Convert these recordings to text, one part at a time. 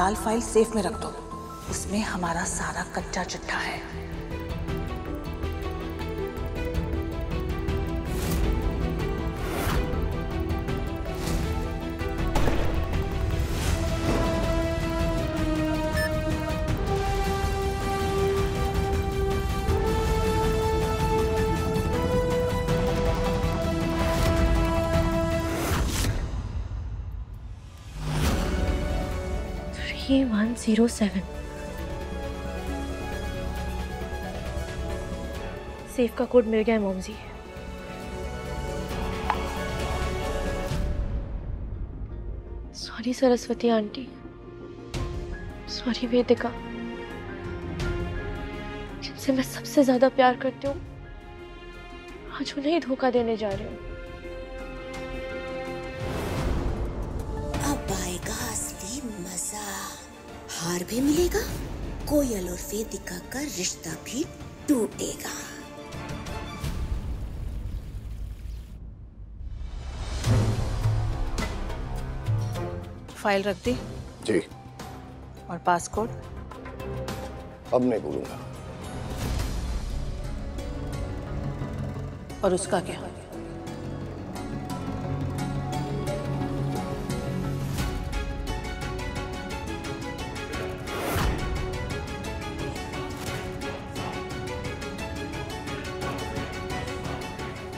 लाल file safe में रख दो, इसमें हमारा सारा कच्चा चिट्ठा है। ये 107 सेफ का कोड मिल गया है मोमजी। Sorry Saraswati aunty, sorry Vedika, जिनसे मैं सबसे ज्यादा प्यार करती हूँ, आज उन्हें ही धोखा देने जा रही हूँ। हार भी मिलेगा, कोयल और वेदिका का रिश्ता भी टूटेगा। फाइल रख दी जी। और पासकोड अब नहीं भूलूंगा। और उसका क्या?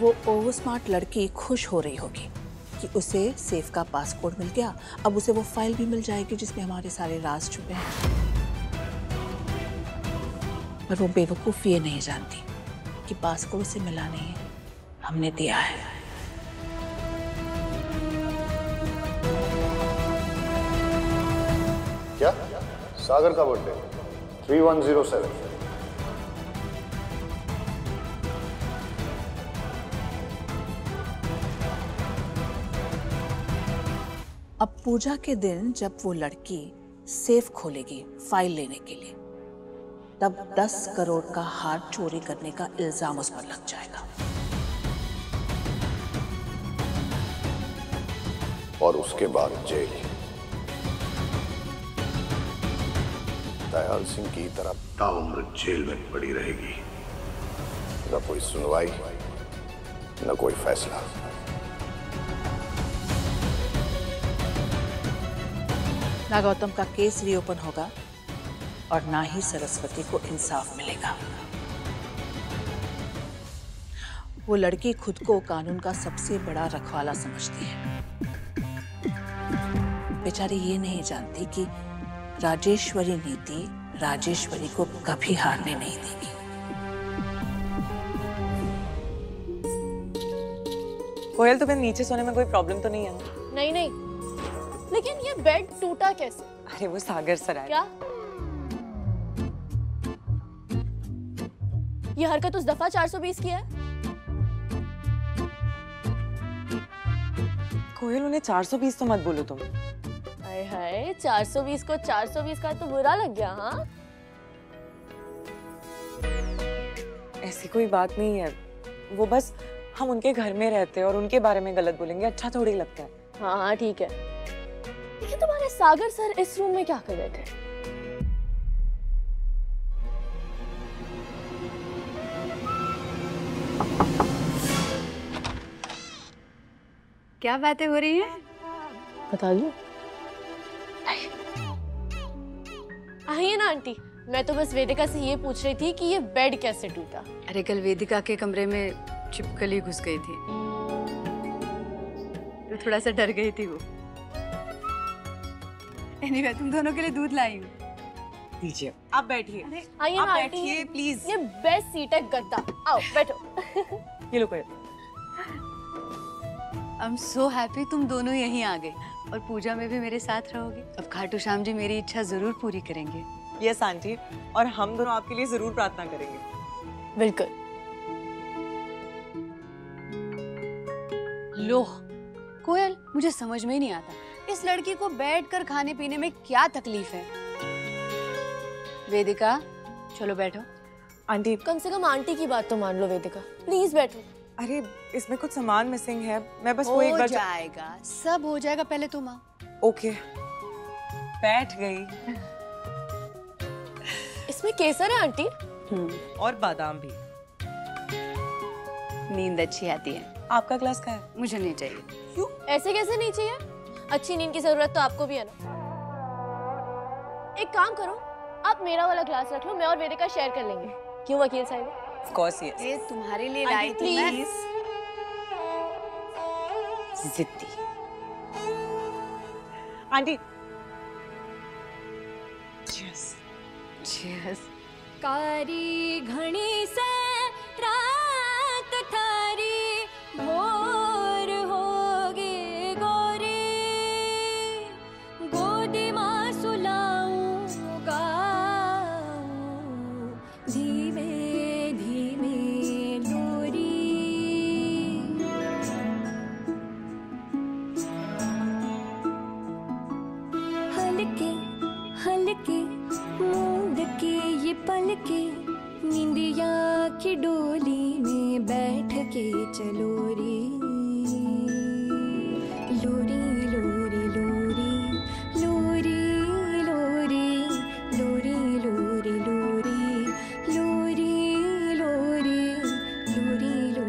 वो ओवर स्मार्ट लड़की खुश हो रही होगी कि उसे सेफ का पासकोड मिल गया, अब उसे वो फाइल भी मिल जाएगी जिसमें हमारे सारे राज छुपे हैं। पर वो बेवकूफ़ ये नहीं जानती कि पासकोड से मिला नहीं है, हमने दिया है। क्या सागर का बर्थडे 3107? अब पूजा के दिन जब वो लड़की सेफ खोलेगी फाइल लेने के लिए, तब 10 करोड़ का हार चोरी करने का इल्जाम उस पर लग जाएगा और उसके बाद जेल। दयाल सिंह की तरह ताउम्र जेल में पड़ी रहेगी, न कोई सुनवाई न कोई फैसला। ना गौतम का केस रीओपन होगा और ना ही सरस्वती को इंसाफ मिलेगा। वो लड़की खुद को कानून का सबसे बड़ा रखवाला समझती है। बेचारी ये नहीं जानती कि राजेश्वरी नीति राजेश्वरी को कभी हारने नहीं देगी। कोयल, तुम्हें नीचे सोने में कोई प्रॉब्लम तो नहीं है ना? नहीं नहीं, लेकिन ये बेड टूटा कैसे? अरे वो सागर सर आया। क्या ये हरकत उस दफा 420 की है? कोयल, उन्हें 420 तो मत बोलो तुम। हाय हाय, 420 को 420 का तो बुरा लग गया। हाँ, ऐसी कोई बात नहीं है, वो बस हम उनके घर में रहते हैं और उनके बारे में गलत बोलेंगे अच्छा थोड़ी लगता है। हाँ हाँ ठीक है। लेकिन तुम्हारे सागर सर इस रूम में क्या कर रहे थे? क्या बातें हो रही हैं? बता दो। आइए ना आंटी, मैं तो बस वेदिका से ये पूछ रही थी कि ये बेड कैसे टूटा। अरे कल वेदिका के कमरे में छिपकली घुस गई थी तो थोड़ा सा डर गई थी वो। Anyway, तुम दोनों के लिए दूध लाई हूँ, दीजिए। आप बैठिए, आइए ना आंटी प्लीज। ये बेस्ट सीट है गद्दा, आओ बैठो। ये लो कोयल। आई एम सो हैप्पी तुम दोनों यहीं आ गए और पूजा में भी मेरे साथ रहोगे। अब खाटू श्याम जी मेरी इच्छा जरूर पूरी करेंगे। यस आंटी, और हम दोनों आपके लिए जरूर प्रार्थना करेंगे। बिल्कुल। लो कोयल, मुझे समझ में ही नहीं आता इस लड़की को बैठकर खाने पीने में क्या तकलीफ है। वेदिका चलो बैठो। आंटी, कम से कम आंटी की बात तो मान लो। वेदिका प्लीज बैठो। अरे इसमें कुछ सामान मिसिंग है, मैं बस वो एक बार। हो जाएगा, सब हो जाएगा, पहले तुम आओ। ओके बैठ गई। इसमें केसर है आंटी और बादाम भी। नींद अच्छी आती है। आपका ग्लास कहाँ है? मुझे नहीं चाहिए। क्यों? ऐसे कैसे नहीं चाहिए? अच्छी नींद की जरूरत तो आपको भी है ना। एक काम करो, आप मेरा वाला ग्लास रख लो, मैं और वेदिका शेयर कर लेंगे। क्यों वकील साहब? Of course, yes. ये तुम्हारे लिए लाई थी मैं। जिद्दी। आंटी। Cheers. Cheers. कारी घनी से रात थारी भोर होगी गोरी, गोदी माँ सुलाऊंगा धीमे धीमे डोरी। हल्के हल्के मूंद के ये पल के निंदिया की डोली में बैठ के चलो रे, लोरी लोरी लोरी लोरी लोरी लोरी लोरी लोरी लोरी लोरी लोरी लोरी लोरी लोरी लोरी।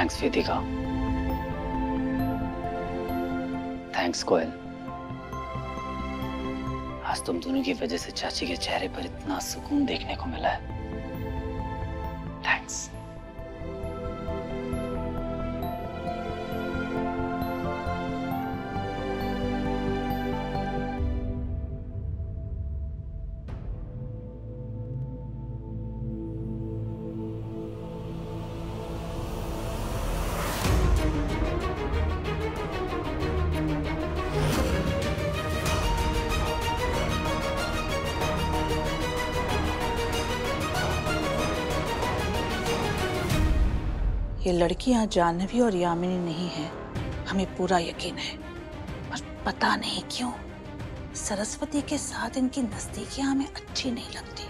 थैंक्स वेदिका। थैंक्स कोयल। आज तुम दोनों की वजह से चाची के चेहरे पर इतना सुकून देखने को मिला है। थैंक्स। ये लड़कियां जानवी और यामिनी नहीं है, हमें पूरा यकीन है, पर पता नहीं क्यों सरस्वती के साथ इनकी नजदीकियां हमें अच्छी नहीं लगती।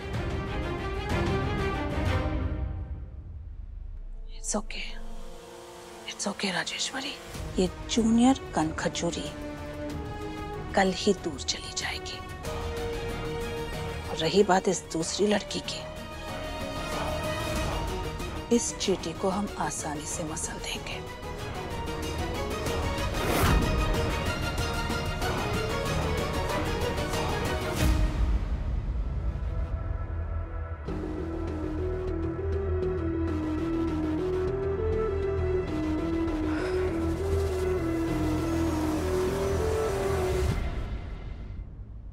इट्स ओके राजेश्वरी, ये जूनियर कनखजूरी कल ही दूर चली जाएगी। और रही बात इस दूसरी लड़की की, इस चीटी को हम आसानी से मसल देंगे।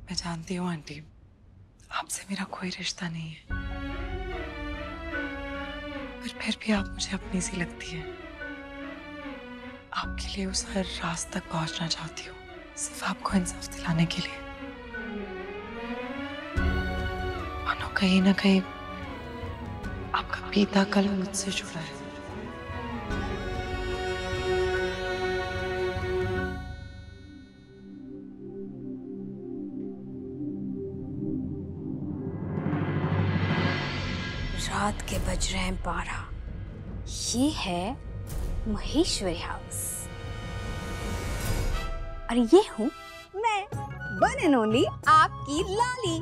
मैं जानती हूँ आंटी, आपसे मेरा कोई रिश्ता नहीं है, फिर भी आप मुझे अपनी सी लगती है। आपके लिए उस हर रास्ते तक पहुंचना चाहती हूँ, सिर्फ आपको इंसाफ दिलाने के लिए। मानो कहीं ना कहीं आपका पीता कल मुझसे जुड़ा है। रात के बज रहे हैं 12। ये है महेश्वरी हाउस और ये हूँ मैं, वन एंड ओनली आपकी लाली।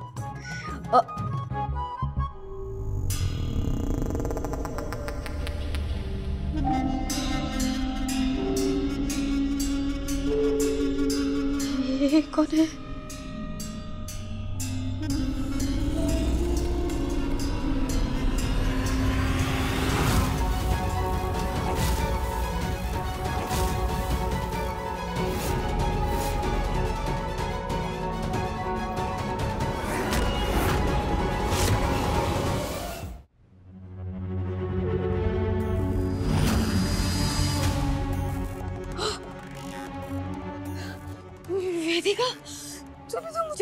ये कौन है?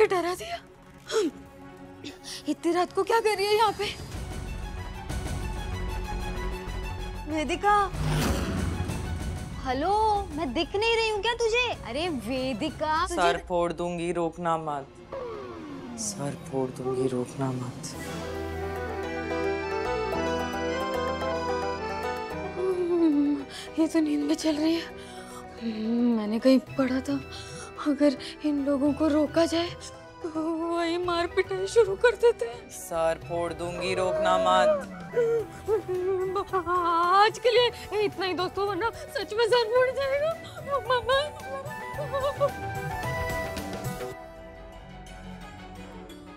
मुझे डरा दिया। इतनी रात को क्या कर रही है यहाँ पे? वेदिका, हेलो, मैं दिख नहीं रही हूँ क्या तुझे? अरे वेदिका, सर फोड़ दूंगी, रोकना मत। सर फोड़ दूंगी, रोकना मत। ये तो नींद में चल रही है। मैंने कहीं पढ़ा था अगर इन लोगों को रोका जाए तो वही मार पिटाई शुरू कर देते हैं। सर फोड़ दूंगी, रोकना मत। आज के लिए इतना ही दोस्तों, वरना सच में सर फोड़ जाएगा।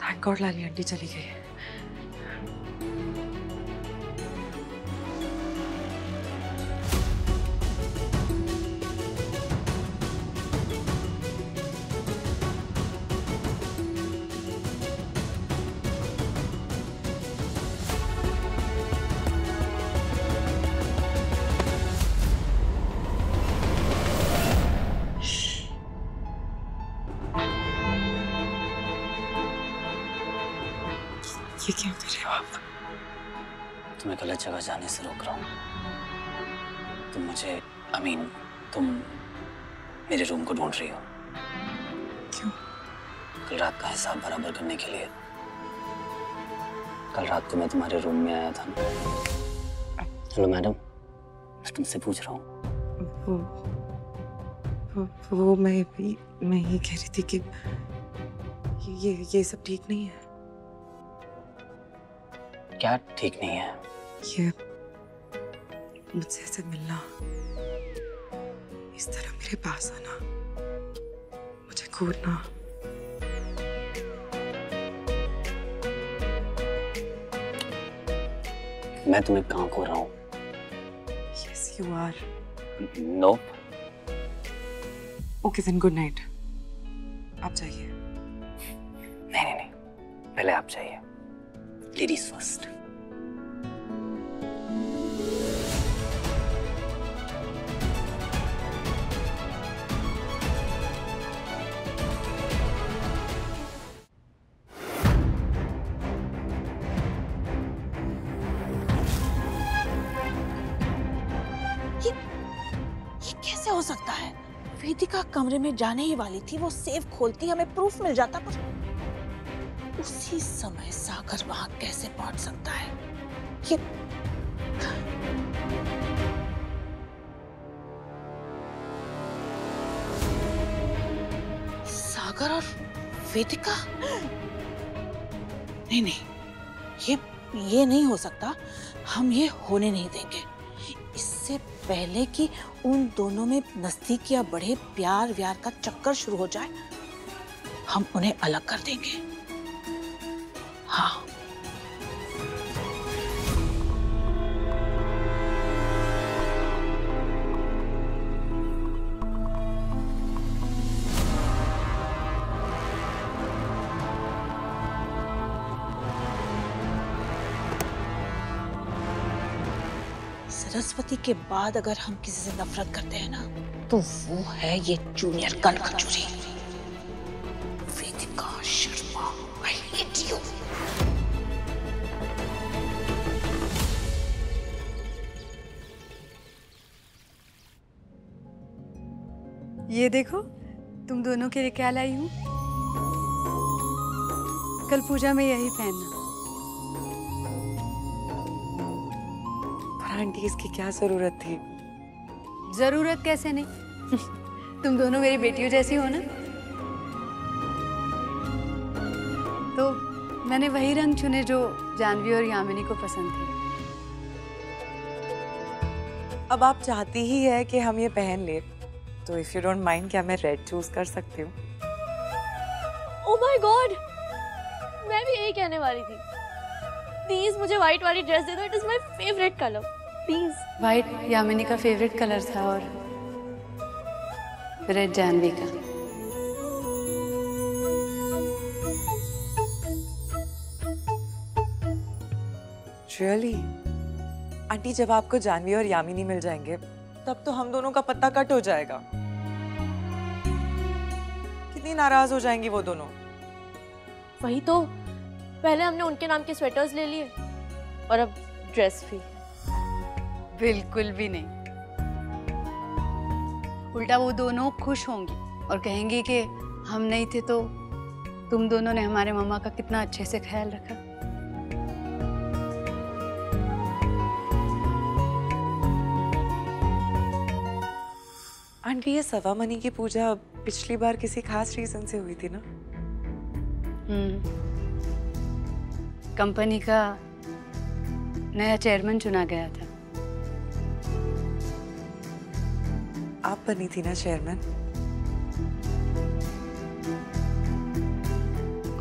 थैंक गॉड लाली आंटी चली गई है। ये क्या कर रहे हो आप? तुम्हें गलत जगह जाने से रोक रहा हूँ। तुम मुझे, आई मीन, तुम मेरे रूम को ढूंढ रही हो। क्यों? कल रात का हिसाब बराबर करने के लिए। कल रात को मैं तुम्हारे रूम में आया था ना। हेलो मैडम, मैं तुमसे पूछ रहा हूँ। वो मैं ये कह रही थी कि ये सब ठीक नहीं है। क्या ठीक नहीं है? ये मुझसे ऐसे मिलना, इस तरह मेरे पास आना, मुझे घूरना। मैं तुम्हें कहाँ घूर रहा हूँ? Yes, you are. Nope. Okay then, good night. आप जाइए। नहीं, पहले आप जाइए। Ladies first. ये कैसे हो सकता है? वेदिका कमरे में जाने ही वाली थी, वो सेफ खोलती, हमें प्रूफ मिल जाता, पर उसी समय सागर वहां कैसे पहुंच सकता है? ये सागर और वेदिका? नहीं, ये नहीं हो सकता। हम ये होने नहीं देंगे। इससे पहले कि उन दोनों में नजदीक या बढ़े, प्यार व्यार का चक्कर शुरू हो जाए, हम उन्हें अलग कर देंगे। हाँ। सरस्वती के बाद अगर हम किसी से नफरत करते हैं ना, तो वो है ये जूनियर कल कचूरी। ये देखो, तुम दोनों के लिए क्या लाई हूँ। कल पूजा में यही पहनना। पर आंटी, इसकी क्या जरूरत थी? जरूरत कैसे नहीं? तुम दोनों मेरी बेटियों जैसी हो ना, तो मैंने वही रंग चुने जो जानवी और यामिनी को पसंद थे। अब आप चाहती ही है कि हम ये पहन ले, तो इफ यू डोंट माइंड, क्या मैं रेड चूज कर सकती हूँ? ओह माय गॉड, मैं भी यही कहने वाली थी। प्लीज मुझे व्हाइट वाली ड्रेस दे दो, it is my favourite colour. Please. White Yamini का फेवरेट कलर था और रेड जानवी का। रियली आंटी, जब आपको जानवी और यामिनी मिल जाएंगे, तब तो हम दोनों का पत्ता कट हो जाएगा। कितनी नाराज हो जाएंगी वो दोनों। वही तो, पहले हमने उनके नाम के स्वेटर्स ले लिए और अब ड्रेस भी। बिल्कुल भी नहीं, उल्टा वो दोनों खुश होंगी और कहेंगी कि हम नहीं थे तो तुम दोनों ने हमारे मामा का कितना अच्छे से ख्याल रखा। आंटी, ये सवामणि की पूजा पिछली बार किसी खास रीजन से हुई थी ना? कंपनी का नया चेयरमैन चुना गया था। आप बनी थी ना चेयरमैन?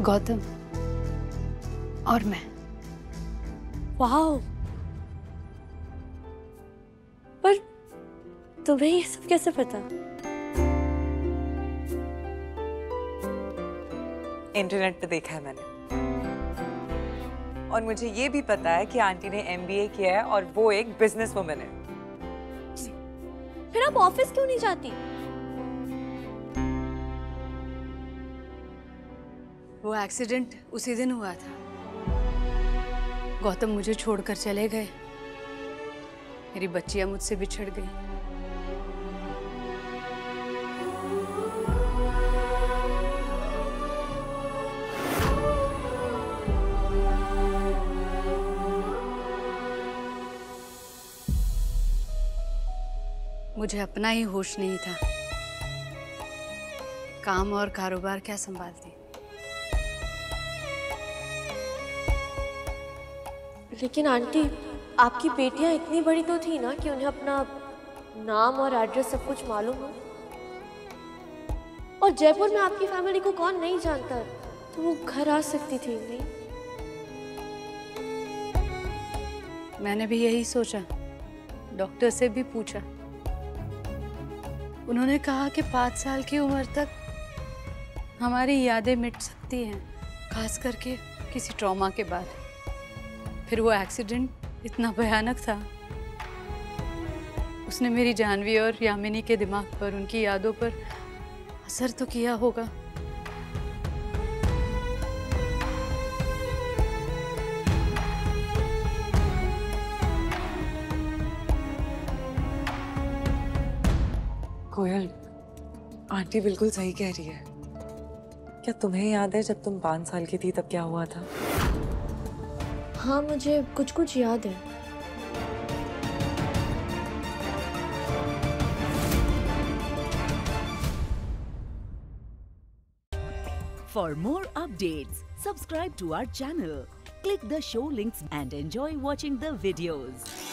गौतम और मैं। वाओ, पर तुम्हें ये सब कैसे पता? इंटरनेट पे देखा है मैंने, और मुझे ये भी पता है कि आंटी ने MBA किया है और वो एक बिजनेस वुमन है। फिर आप ऑफिस क्यों नहीं जाती? वो एक्सीडेंट उसी दिन हुआ था। गौतम मुझे छोड़कर चले गए, मेरी बच्चियां मुझसे बिछड़ गई। मुझे अपना ही होश नहीं था, काम और कारोबार क्या संभालती। लेकिन आंटी, आपकी बेटियां इतनी बड़ी तो थी ना कि उन्हें अपना नाम और एड्रेस सब कुछ मालूम हो, और जयपुर में आपकी फैमिली को कौन नहीं जानता, तो वो घर आ सकती थी। नहीं, मैंने भी यही सोचा, डॉक्टर से भी पूछा, उन्होंने कहा कि 5 साल की उम्र तक हमारी यादें मिट सकती हैं, खास करके किसी ट्रॉमा के बाद। फिर वो एक्सीडेंट इतना भयानक था, उसने मेरी जानवी और यामिनी के दिमाग पर, उनकी यादों पर असर तो किया होगा। कोयल, आंटी बिल्कुल सही कह रही है। क्या तुम्हें याद है जब तुम 5 साल की थी तब क्या हुआ था? हाँ, मुझे कुछ कुछ याद है। For more updates, subscribe to our channel, click the show links and enjoy watching the videos.